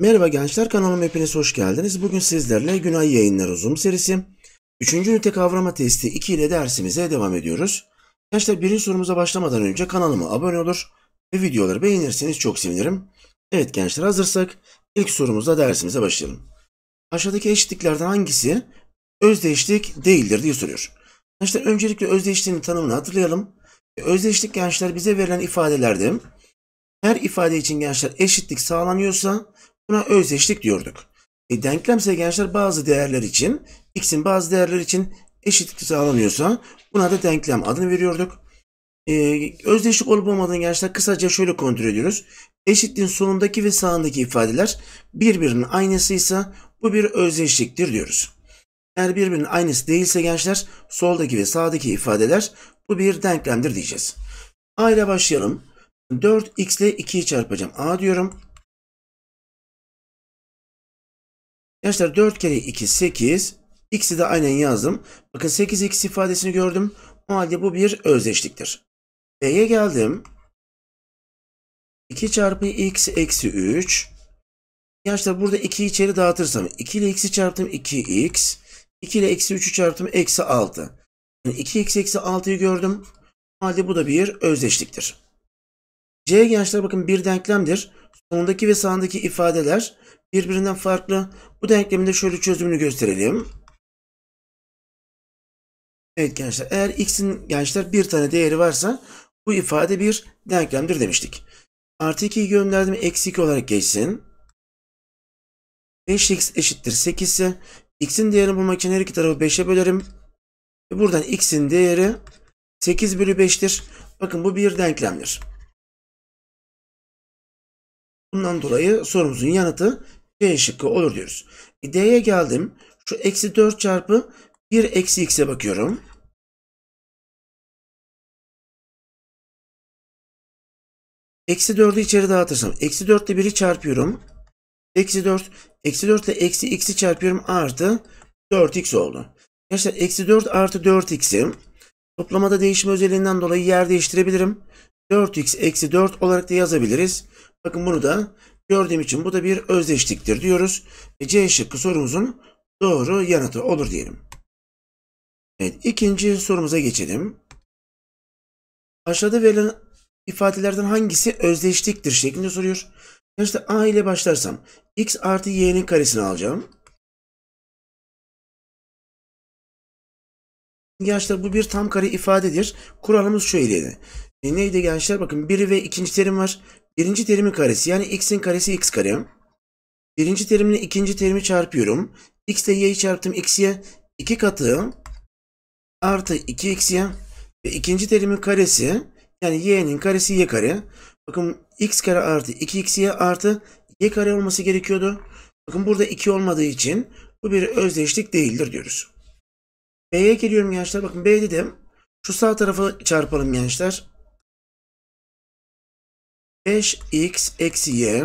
Merhaba gençler, kanalıma hepiniz hoş geldiniz. Bugün sizlerle Günay Yayınları uzun serisi 3. ünite kavrama testi 2 ile dersimize devam ediyoruz. Gençler, birinci sorumuza başlamadan önce kanalıma abone olur ve videoları beğenirseniz çok sevinirim. Evet gençler, hazırsak ilk sorumuzla dersimize başlayalım. Aşağıdaki eşitliklerden hangisi özdeşlik değildir diye soruyor. Gençler, öncelikle özdeşliğin tanımını hatırlayalım. Özdeşlik gençler bize verilen ifadelerde her ifade için gençler eşitlik sağlanıyorsa buna özdeşlik diyorduk. Denklemse gençler bazı değerler için, x'in bazı değerler için eşitlik sağlanıyorsa buna da denklem adını veriyorduk. Özdeşlik olup olmadığını gençler kısaca şöyle kontrol ediyoruz. Eşitliğin sonundaki ve sağındaki ifadeler birbirinin aynısıysa bu bir özdeşliktir diyoruz. Eğer birbirinin aynısı değilse gençler soldaki ve sağdaki ifadeler bu bir denklemdir diyeceğiz. A ile başlayalım. 4x ile 2'yi çarpacağım. A diyorum. Gençler 4 kere 2 8. X'i de aynen yazdım. Bakın 8x ifadesini gördüm. O halde bu bir özdeşliktir. B'ye geldim. 2 çarpı x eksi 3. Gençler burada 2'yi içeri dağıtırsam 2 ile x'i çarptım 2x. 2 ile eksi 3'ü çarptım eksi 6. Yani 2x eksi 6'yı gördüm. O halde bu da bir özdeşliktir. C gençler bakın bir denklemdir. Sonundaki ve sağındaki ifadeler birbirinden farklı. Bu denklemin de şöyle çözümünü gösterelim. Evet gençler, eğer x'in gençler bir tane değeri varsa bu ifade bir denklemdir demiştik. Artı 2'yi gönderdim. Eksi 2 olarak geçsin. 5x eşittir 8 ise x'in değerini bulmak için her iki tarafı 5'e bölerim. Ve buradan x'in değeri 8 bölü 5'tir. Bakın bu bir denklemdir. Bundan dolayı sorumuzun yanıtı C şıkkı olur diyoruz. D'ye geldim. Şu eksi 4 çarpı 1 eksi x'e bakıyorum. Eksi 4'ü içeri dağıtırsam eksi 4 ile 1'i çarpıyorum. Eksi 4. Eksi 4 ile eksi x'i çarpıyorum. Artı 4x oldu. Gençler eksi 4 artı 4x'i toplamada değişme özelliğinden dolayı yer değiştirebilirim. 4x eksi 4 olarak da yazabiliriz. Bakın bunu da gördüğüm için bu da bir özdeşliktir diyoruz. Ve C şıkkı sorumuzun doğru yanıtı olur diyelim. Evet, ikinci sorumuza geçelim. Aşağıda verilen ifadelerden hangisi özdeşliktir şeklinde soruyor. İşte A ile başlarsam x artı y'nin karesini alacağım. Gençler bu bir tam kare ifadedir. Kuralımız şöyleydi. Neydi gençler? Bakın biri ve ikinci terim var. Birinci terimin karesi yani x'in karesi x kare. Birinci terimle ikinci terimi çarpıyorum. X ile y'yi çarptım. X'ye 2 katı artı 2x'ye ve ikinci terimin karesi yani y'nin karesi y kare. Bakın x kare artı 2x'ye artı y kare olması gerekiyordu. Bakın burada 2 olmadığı için bu bir özdeşlik değildir diyoruz. B'ye geliyorum gençler. Bakın B dedim. Şu sağ tarafı çarpalım gençler. 5x eksi y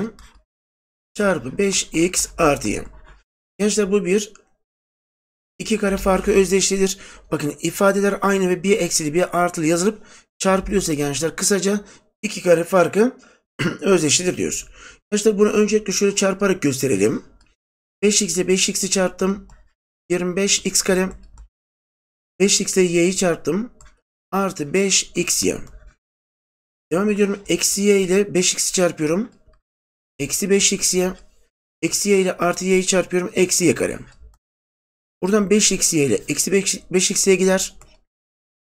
çarpı 5x artı y. Gençler bu bir iki kare farkı özdeşlidir. Bakın ifadeler aynı ve bir eksili bir artılı yazılıp çarpılıyorsa gençler kısaca iki kare farkı özdeşlidir diyoruz. Gençler bunu öncelikle şöyle çarparak gösterelim. 5x ile 5x'i çarptım. 25x kare. 5x ile y'yi çarptım. Artı 5xy. Devam ediyorum. Eksi y ile 5x'i çarpıyorum. Eksi 5xy. Eksi y ile artı y'yi çarpıyorum. Eksi y kare. Buradan 5xy ile eksi 5x'ye gider.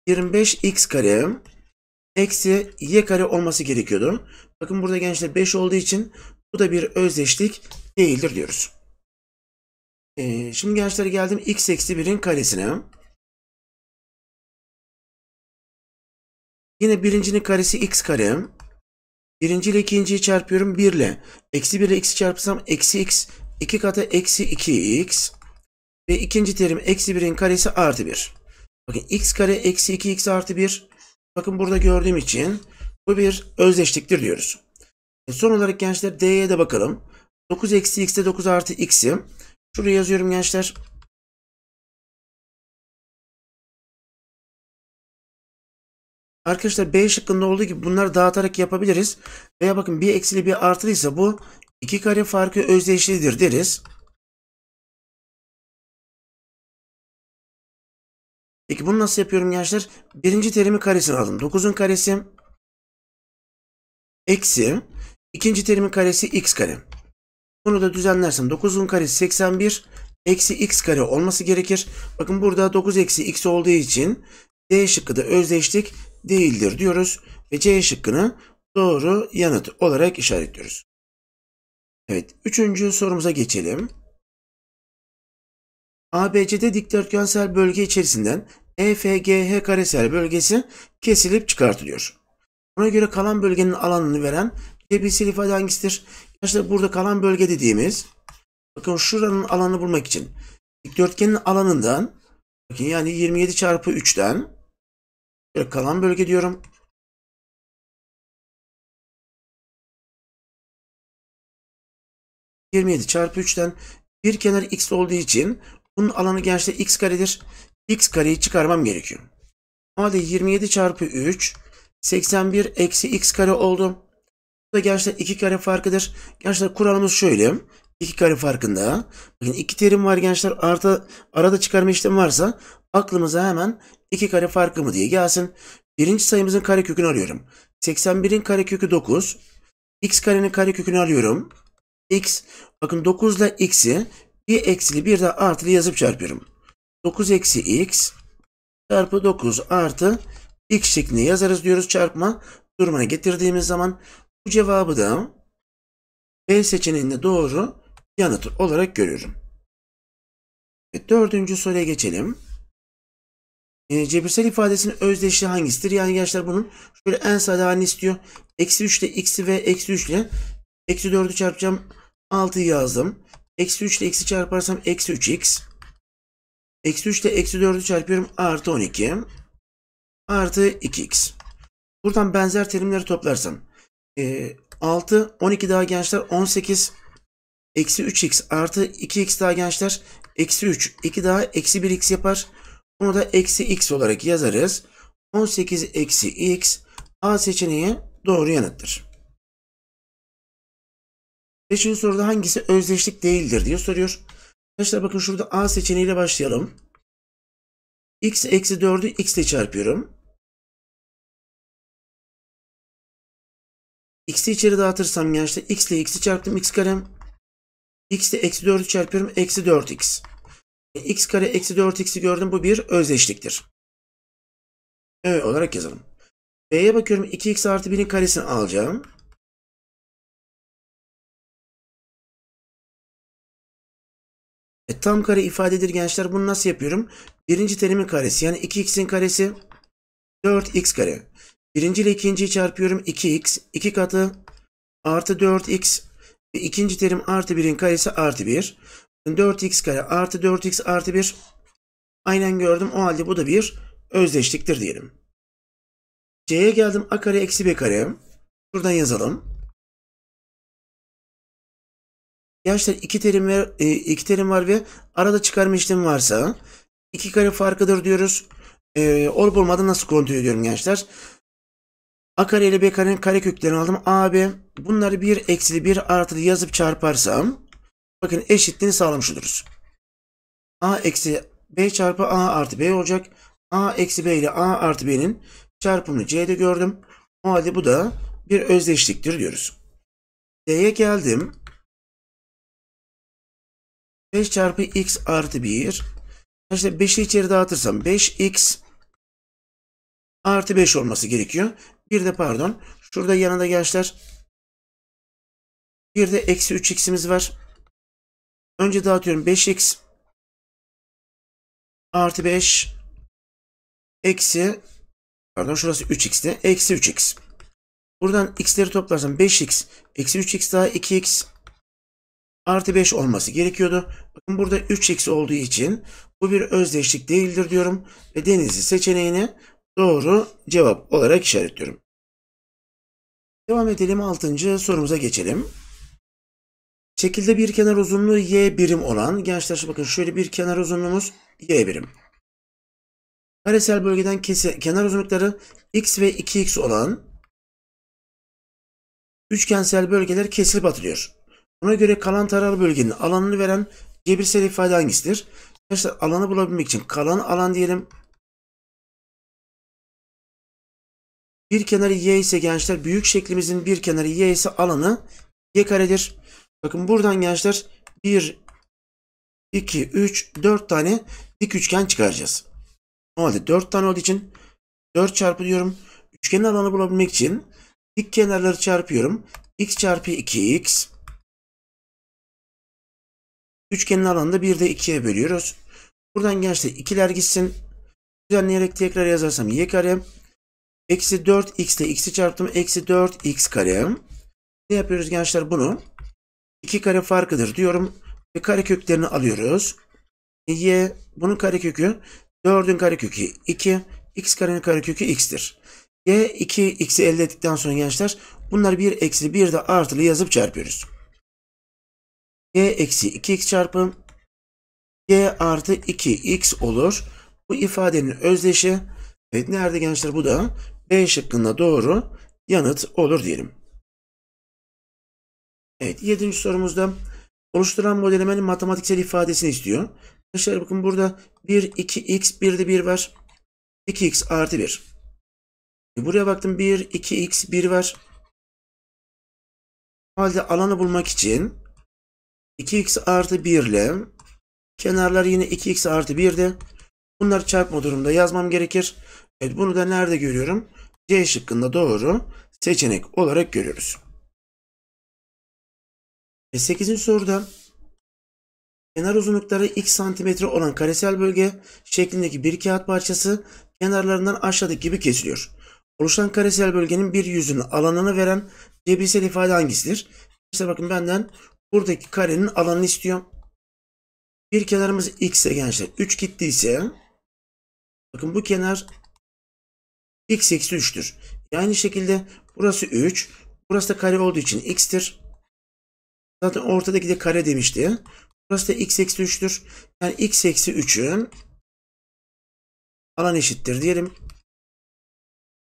25x kare. Eksi y kare olması gerekiyordu. Bakın burada gençler 5 olduğu için bu da bir özdeşlik değildir diyoruz. Şimdi gençler geldim x eksi 1'in karesine. Yine birincinin karesi x kare. Birinci ile ikinciyi çarpıyorum 1 ile. Eksi 1 ile x'i çarpsam eksi x. 2 katı eksi 2x. Ve ikinci terim eksi 1'in karesi artı 1. Bakın x kare eksi 2x artı 1. Bakın burada gördüğüm için bu bir özdeşliktir diyoruz. Son olarak gençler D'ye de bakalım. 9 eksi x'de 9 artı x'i. Şuraya yazıyorum gençler. Arkadaşlar B şıkkında olduğu gibi bunları dağıtarak yapabiliriz. Veya bakın bir eksili bir artılıysa bu iki kare farkı özdeşlidir deriz. Peki bunu nasıl yapıyorum gençler? Birinci terimi karesini aldım. 9'un karesi eksi ikinci terimin karesi x kare. Bunu da düzenlersem 9'un karesi 81 eksi x kare olması gerekir. Bakın burada 9 eksi x olduğu için D şıkkı da özdeşlik değildir diyoruz. Ve C şıkkını doğru yanıt olarak işaretliyoruz. Evet, 3. sorumuza geçelim. ABC'de dikdörtgensel bölge içerisinden EFGH karesel bölgesi kesilip çıkartılıyor. Buna göre kalan bölgenin alanını veren cebirsel ifade hangisidir? İşte burada kalan bölge dediğimiz, bakın şuranın alanını bulmak için dikdörtgenin alanından, bakın yani 27 çarpı 3'ten kalan bölge diyorum. Bir kenar x olduğu için bunun alanı gençler x karedir. X kareyi çıkarmam gerekiyor. Hadi 27 çarpı 3 81 eksi x kare oldu. Bu da gençler 2 kare farkıdır. Gençler kuralımız şöyle. 2 kare farkında. Bakın 2 terim var gençler. Artı arada çıkarma işlemi varsa aklımıza hemen 2 kare farkı mı diye gelsin. Birinci sayımızın karekökünü arıyorum. 81'in karekökü 9. X karenin karekökünü arıyorum. X, bakın 9 ile x'i bir eksili bir de artılı yazıp çarpıyorum. 9 eksi x çarpı 9 artı x şeklinde yazarız diyoruz çarpma durumuna getirdiğimiz zaman. Bu cevabı da B seçeneğinde doğru yanıt olarak görüyorum. Evet, 4. soruya geçelim. Cebirsel ifadesinin özdeşliği hangisidir? Yani gençler bunun şöyle en sade halini istiyor. Eksi 3 ile x'i ve eksi 3 ile eksi 4'ü çarpacağım. 6'yı yazdım. Eksi 3 ile eksi çarparsam eksi 3x. Eksi 3 ile eksi 4'ü çarpıyorum. Artı 12. Artı 2x. Buradan benzer terimleri toplarsam 6, 12 daha gençler 18. Eksi 3x artı 2x daha gençler eksi 3. 2 daha eksi 1x yapar. Bunu da eksi x olarak yazarız. 18 eksi x. A seçeneği doğru yanıttır. 5. soruda hangisi özdeşlik değildir diye soruyor. Arkadaşlar bakın şurada A seçeneğiyle başlayalım. X eksi 4'ü x ile çarpıyorum. X'i içeri dağıtırsam gençler x ile x'i çarptım x karem. X ile eksi 4'ü çarpıyorum eksi 4x. X kare eksi 4x'i gördüm, bu bir özdeşliktir. Evet olarak yazalım. B'ye bakıyorum 2x artı 1'in karesini alacağım. Tam kare ifadedir gençler. Bunu nasıl yapıyorum? Birinci terimin karesi. Yani 2x'in karesi 4x kare. Birinci ile ikinciyi çarpıyorum. 2x. 2 katı artı 4x. Ve ikinci terim artı 1'in karesi artı 1. 4x kare artı 4x artı 1. Aynen gördüm. O halde bu da bir özdeşliktir diyelim. C'ye geldim. A kare eksi B kare. Buradan yazalım. Gençler iki terim var ve arada çıkarma işlemi varsa iki kare farkıdır diyoruz. Olup olmadan nasıl kontrol ediyorum gençler? A kare ile B karenin kareköklerini aldım. A, B. Bunları bir eksili bir artılı yazıp çarparsam bakın eşitliğini sağlamış oluruz. A eksi B çarpı A artı B olacak. A eksi B ile A artı B'nin çarpımını C'de gördüm. O halde bu da bir özdeşliktir diyoruz. D'ye geldim. 5 çarpı x artı 1. İşte 5'i içeri dağıtırsam 5x artı 5 olması gerekiyor. Bir de pardon. Şurada yanında gençler bir de eksi 3x'imiz var. Önce dağıtıyorum 5x artı 5 eksi pardon şurası 3x'ti. Eksi 3x. Buradan x'leri toplarsam 5x eksi 3x daha 2x artı 5 olması gerekiyordu. Bakın burada 3x olduğu için bu bir özdeşlik değildir diyorum. Ve Denizli seçeneğini doğru cevap olarak işaretliyorum. Devam edelim. 6. sorumuza geçelim. Şekilde bir kenar uzunluğu y birim olan gençler bakın şöyle bir kenar uzunluğumuz y birim. karesel bölgeden kenar uzunlukları x ve 2x olan üçgensel bölgeler kesilip atılıyor. Buna göre kalan taralı bölgenin alanını veren cebirsel ifade hangisidir? Arkadaşlar alanı bulabilmek için kalan alan diyelim. Bir kenarı y ise gençler büyük şeklimizin bir kenarı y ise alanı y karedir. Bakın buradan gençler 1, 2, 3, 4 tane dik üçgen çıkaracağız. O halde 4 tane olduğu için 4 çarpı diyorum. Üçgenin alanı bulabilmek için dik kenarları çarpıyorum. X çarpı 2x. Üçgenin alanını bir de 2'ye bölüyoruz. Buradan gençler 2'ler gitsin. Düzenleyerek tekrar yazarsam y kare. Eksi 4x ile x'i çarptım. Eksi 4x kare. Ne yapıyoruz gençler bunu? 2 kare farkıdır diyorum. Ve kareköklerini alıyoruz. Y bunun karekökü 4'ün karekökü 2. X karenin karekökü x'tir. Y 2x'i elde ettikten sonra gençler bunlar bir eksi bir de artılı yazıp çarpıyoruz. Y eksi 2x çarpı y artı 2x olur. Bu ifadenin özdeşi evet, nerede gençler? Bu da B şıkkında doğru yanıt olur diyelim. Evet 7. sorumuzda oluşturan modellemenin matematiksel ifadesini istiyor. Arkadaşlar bakın burada 1, 2x, 1'de 1 var. 2x artı 1. Buraya baktım 1, 2x, 1 var. O halde alanı bulmak için 2x artı 1 ile kenarlar yine 2x artı 1'de. Bunları çarpma durumunda yazmam gerekir. Evet bunu da nerede görüyorum? C şıkkında doğru seçenek olarak görüyoruz. 8. soruda kenar uzunlukları x santimetre olan karesel bölge şeklindeki bir kağıt parçası kenarlarından aşağıdaki gibi kesiliyor. Oluşan karesel bölgenin bir yüzünün alanını veren cebirsel ifade hangisidir? İşte bakın benden buradaki karenin alanını istiyor. Bir kenarımız x'e gençler 3 gittiyse bakın bu kenar x eksi 3'tür. Aynı şekilde burası 3. Burası da kare olduğu için x'tir. Zaten ortadaki de kare demişti. Burası da x eksi 3'tür. Yani x eksi 3'ün alan eşittir diyelim.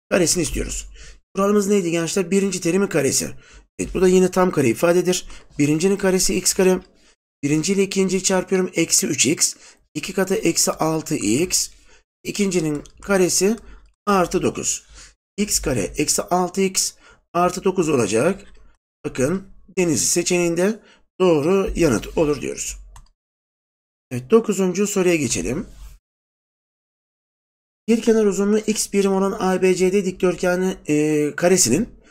Karesini istiyoruz. Kuralımız neydi gençler? Birinci terimin karesi. Evet bu da yine tam kare ifadedir. Birincinin karesi x kare. Birinci ile ikinciyi çarpıyorum. Eksi 3x. 2 katı eksi 6x. İkincinin karesi artı 9. X kare eksi 6x artı 9 olacak. Bakın Denizli seçeneğinde doğru yanıt olur diyoruz. Evet 9. soruya geçelim. Bir kenar uzunluğu x birim olan ABCD dikdörtgenin karesinin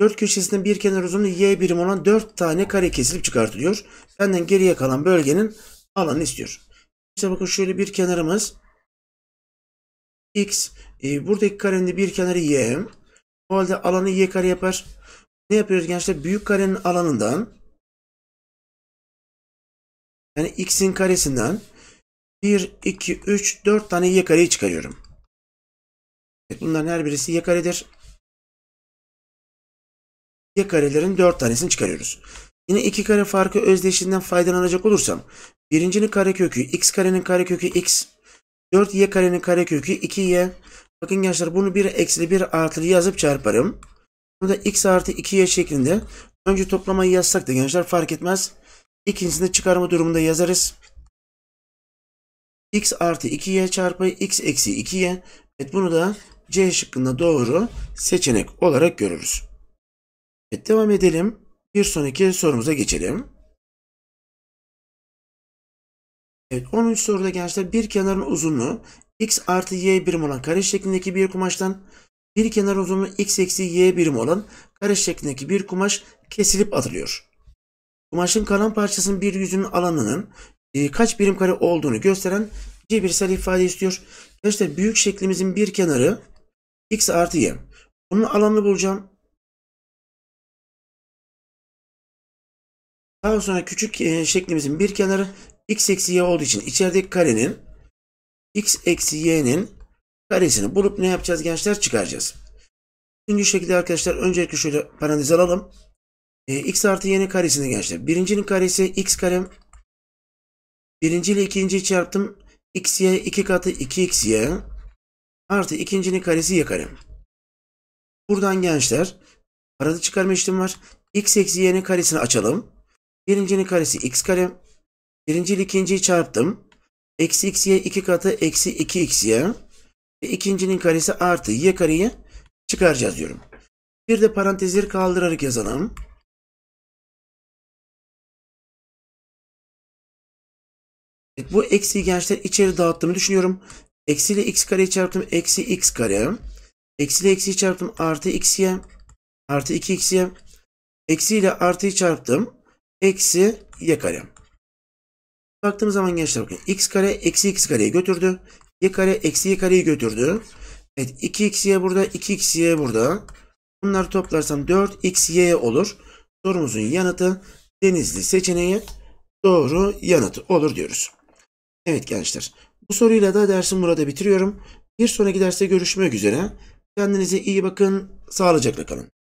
dört köşesinden bir kenar uzunluğu y birim olan 4 tane kare kesilip çıkartılıyor. Benden geriye kalan bölgenin alanını istiyor. İşte bakın şöyle bir kenarımız x. Buradaki karenin de bir kenarı y. O halde alanı y kare yapar. Ne yapıyoruz gençler? Büyük karenin alanından yani x'in karesinden 1, 2, 3, 4 tane y kareyi çıkarıyorum. Evet, bunların her birisi y karedir. Y karelerin 4 tanesini çıkarıyoruz. Yine 2 kare farkı özdeşinden faydalanacak olursam birincinin karekökü x karenin karekökü x, 4y karenin karekökü 2y. Bakın gençler bunu bir eksili bir artılı yazıp çarparım. Burada x artı 2y şeklinde önce toplamayı yazsak da gençler fark etmez. İkincisinde çıkarma durumunda yazarız. X artı 2y çarpı x eksi 2y. Evet bunu da C şıkkında doğru seçenek olarak görürüz. Evet devam edelim. Bir sonraki sorumuza geçelim. Evet 10. soruda gençler bir kenarın uzunluğu x artı y birim olan kare şeklindeki bir kumaştan bir kenar uzunluğu x eksi y birim olan kare şeklindeki bir kumaş kesilip atılıyor. Kumaşın kalan parçasının bir yüzünün alanının kaç birim kare olduğunu gösteren cebirsel ifade istiyor. Gençler büyük şeklimizin bir kenarı x artı y. Bunun alanını bulacağım. Daha sonra küçük şeklimizin bir kenarı x eksi y olduğu için içerideki karenin x eksi y'nin karesini bulup ne yapacağız gençler? Çıkaracağız. Şimdi şekilde arkadaşlar öncelikle şöyle parantez alalım. X artı y'nin karesini gençler. Birincinin karesi x kare. Birinci ile ikinciyi çarptım. Xy 2 katı 2xy. Artı ikincinin karesi y kare. Buradan gençler arada çıkarma işlemi var. X eksi y'nin karesini açalım. Birincinin karesi x kare. Birinci ile ikinciyi çarptım. Eksi x y 2 katı eksi 2 x y. Ve ikincinin karesi artı y kareyi çıkaracağız diyorum. Bir de parantezleri kaldırarak yazalım. Evet, bu eksi gençler içeri dağıttığımı düşünüyorum. Eksi ile x kareyi çarptım. Eksi x kare. Eksi ile eksiyi çarptım. Artı x'ye. Artı 2x'ye. Eksi ile artıyı çarptım. Eksi y kare. Baktığımız zaman gençler bakın. X kare eksi x kareyi götürdü. Y kare eksi y kareyi götürdü. Evet 2x'ye burada. 2x'ye burada. Bunları toplarsam 4xy olur. Sorumuzun yanıtı Denizli seçeneği doğru yanıtı olur diyoruz. Evet gençler. Bu soruyla da dersimi burada bitiriyorum. Bir sonraki derste görüşmek üzere. Kendinize iyi bakın. Sağlıcakla kalın.